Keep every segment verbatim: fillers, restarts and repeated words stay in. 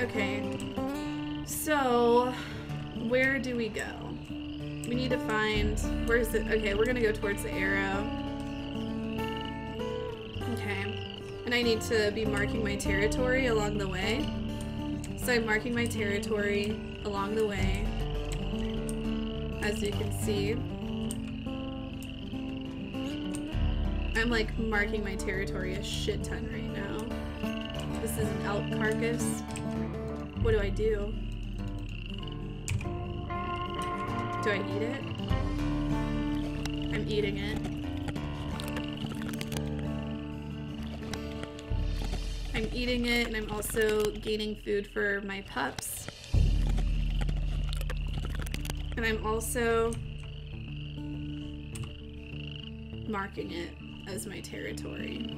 Okay. So, where do we go? We need to find... Where is it? Okay, we're gonna go towards the arrow. Okay. And I need to be marking my territory along the way. So I'm marking my territory along the way, as you can see. I'm like marking my territory a shit ton right now. This is an elk carcass. What do I do? Do I eat it? I'm eating it. I'm eating it, and I'm also gaining food for my pups. And I'm also marking it as my territory.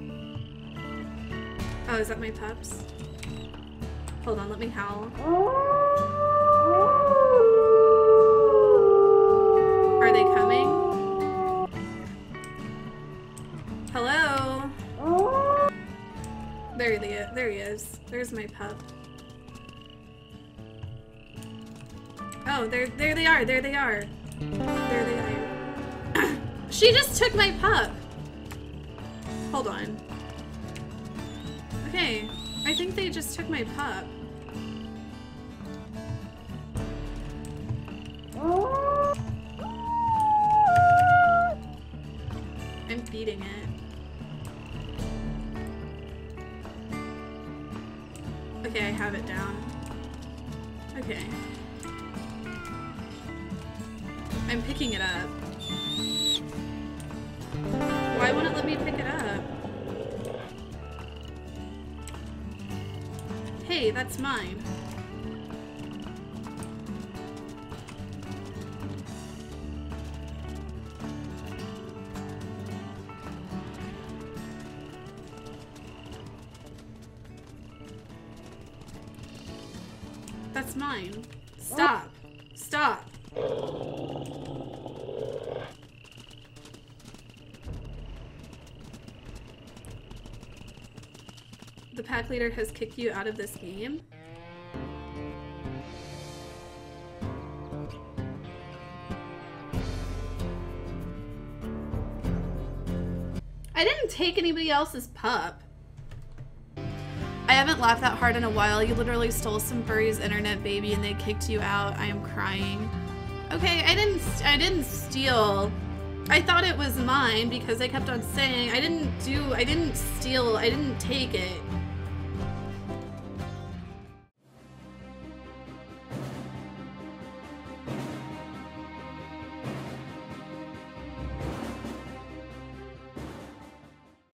Oh, is that my pups? Hold on, let me howl. Are they coming? Hello? There they, there he is. There's my pup. Oh, there, there they are, there they are. There they are. She just took my pup! Hold on. Okay, I think they just took my pup. I'm feeding it. Okay, I have it down. Okay. I'm picking it up. Why won't it let me pick it up? Hey, that's mine. That's mine. Stop. Stop. The pack leader has kicked you out of this game? I didn't take anybody else's pup. I haven't laughed that hard in a while. You literally stole some furry's internet baby and they kicked you out. I am crying. Okay, I didn't I didn't steal. I thought it was mine because I kept on saying I didn't do I didn't steal. I didn't take it.